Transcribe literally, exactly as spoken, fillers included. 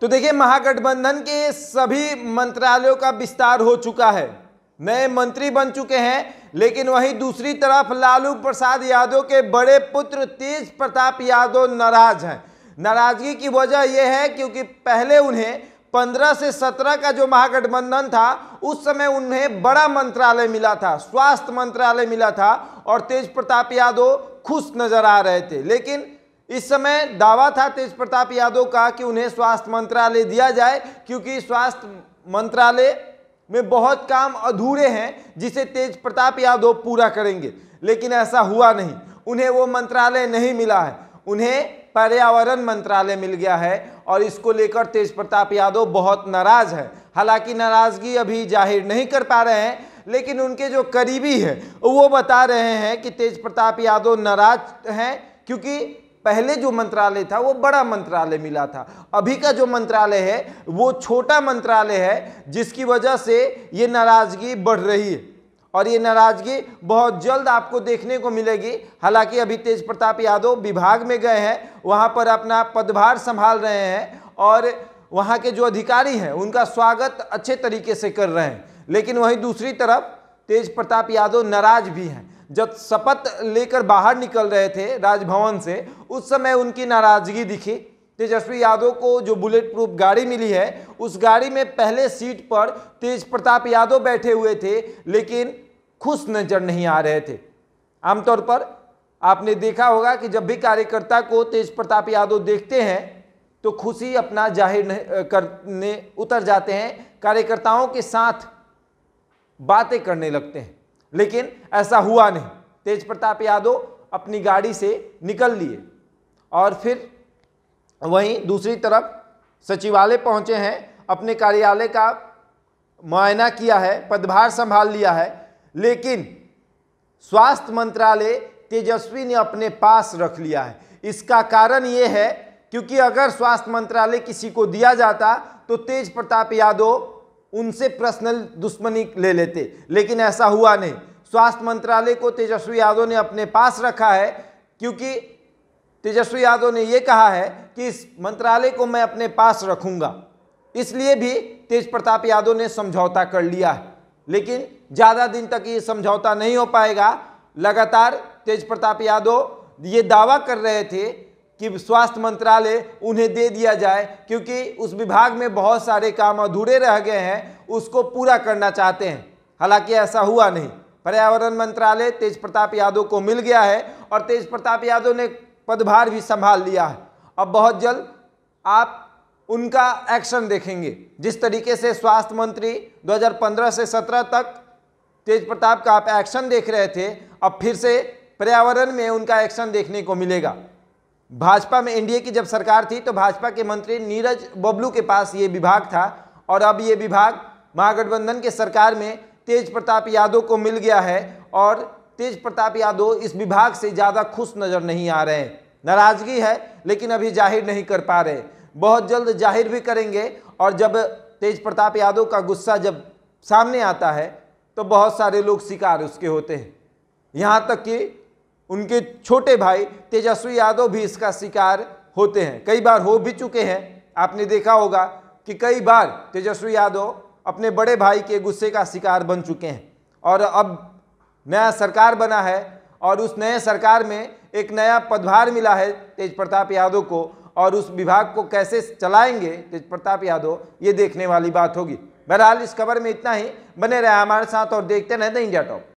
तो देखिए, महागठबंधन के सभी मंत्रालयों का विस्तार हो चुका है, नए मंत्री बन चुके हैं, लेकिन वहीं दूसरी तरफ लालू प्रसाद यादव के बड़े पुत्र तेज प्रताप यादव नाराज हैं। नाराजगी की वजह यह है क्योंकि पहले उन्हें पंद्रह से सत्रह का जो महागठबंधन था उस समय उन्हें बड़ा मंत्रालय मिला था, स्वास्थ्य मंत्रालय मिला था और तेज प्रताप यादव खुश नजर आ रहे थे। लेकिन इस समय दावा था तेज प्रताप यादव का कि उन्हें स्वास्थ्य मंत्रालय दिया जाए क्योंकि स्वास्थ्य मंत्रालय में बहुत काम अधूरे हैं जिसे तेज प्रताप यादव पूरा करेंगे, लेकिन ऐसा हुआ नहीं। उन्हें वो मंत्रालय नहीं मिला है, उन्हें पर्यावरण मंत्रालय मिल गया है और इसको लेकर तेज प्रताप यादव बहुत नाराज है। हालांकि नाराजगी अभी जाहिर नहीं कर पा रहे हैं, लेकिन उनके जो करीबी हैं वो बता रहे हैं कि तेज प्रताप यादव नाराज हैं क्योंकि पहले जो मंत्रालय था वो बड़ा मंत्रालय मिला था, अभी का जो मंत्रालय है वो छोटा मंत्रालय है, जिसकी वजह से ये नाराजगी बढ़ रही है और ये नाराजगी बहुत जल्द आपको देखने को मिलेगी। हालांकि अभी तेज प्रताप यादव विभाग में गए हैं, वहाँ पर अपना पदभार संभाल रहे हैं और वहाँ के जो अधिकारी हैं उनका स्वागत अच्छे तरीके से कर रहे हैं, लेकिन वहीं दूसरी तरफ तेज प्रताप यादव नाराज भी हैं। जब शपथ लेकर बाहर निकल रहे थे राजभवन से, उस समय उनकी नाराजगी दिखी। तेजस्वी यादव को जो बुलेट प्रूफ गाड़ी मिली है उस गाड़ी में पहले सीट पर तेज प्रताप यादव बैठे हुए थे, लेकिन खुश नजर नहीं आ रहे थे। आमतौर पर आपने देखा होगा कि जब भी कार्यकर्ता को तेज प्रताप यादव देखते हैं तो खुशी अपना जाहिर नहीं करने उतर जाते हैं, कार्यकर्ताओं के साथ बातें करने लगते हैं, लेकिन ऐसा हुआ नहीं। तेज प्रताप यादव अपनी गाड़ी से निकल लिए और फिर वहीं दूसरी तरफ सचिवालय पहुंचे हैं, अपने कार्यालय का मुआयना किया है, पदभार संभाल लिया है, लेकिन स्वास्थ्य मंत्रालय तेजस्वी ने अपने पास रख लिया है। इसका कारण ये है क्योंकि अगर स्वास्थ्य मंत्रालय किसी को दिया जाता तो तेज प्रताप यादव उनसे पर्सनल दुश्मनी ले लेते, लेकिन ऐसा हुआ नहीं। स्वास्थ्य मंत्रालय को तेजस्वी यादव ने अपने पास रखा है क्योंकि तेजस्वी यादव ने यह कहा है कि इस मंत्रालय को मैं अपने पास रखूंगा, इसलिए भी तेज प्रताप यादव ने समझौता कर लिया है। लेकिन ज़्यादा दिन तक ये समझौता नहीं हो पाएगा। लगातार तेज प्रताप यादव ये दावा कर रहे थे कि स्वास्थ्य मंत्रालय उन्हें दे दिया जाए क्योंकि उस विभाग में बहुत सारे काम अधूरे रह गए हैं, उसको पूरा करना चाहते हैं। हालांकि ऐसा हुआ नहीं। पर्यावरण मंत्रालय तेज प्रताप यादव को मिल गया है और तेज प्रताप यादव ने पदभार भी संभाल लिया है। अब बहुत जल्द आप उनका एक्शन देखेंगे। जिस तरीके से स्वास्थ्य मंत्री दो हज़ार पंद्रह से सत्रह तक तेज प्रताप का आप एक्शन देख रहे थे, अब फिर से पर्यावरण में उनका एक्शन देखने को मिलेगा। भाजपा में एनडीए की जब सरकार थी तो भाजपा के मंत्री नीरज बबलू के पास ये विभाग था और अब ये विभाग महागठबंधन के सरकार में तेज प्रताप यादव को मिल गया है और तेज प्रताप यादव इस विभाग से ज़्यादा खुश नज़र नहीं आ रहे हैं। नाराज़गी है लेकिन अभी जाहिर नहीं कर पा रहे, बहुत जल्द जाहिर भी करेंगे। और जब तेज प्रताप यादव का गुस्सा जब सामने आता है तो बहुत सारे लोग शिकार उसके होते हैं, यहाँ तक कि उनके छोटे भाई तेजस्वी यादव भी इसका शिकार होते हैं, कई बार हो भी चुके हैं। आपने देखा होगा कि कई बार तेजस्वी यादव अपने बड़े भाई के गुस्से का शिकार बन चुके हैं। और अब नया सरकार बना है और उस नए सरकार में एक नया पदभार मिला है तेज प्रताप यादव को, और उस विभाग को कैसे चलाएंगे तेज प्रताप यादव, ये देखने वाली बात होगी। बहरहाल इस खबर में इतना ही। बने रहे हमारे साथ और देखते रहें द इंडिया टॉप।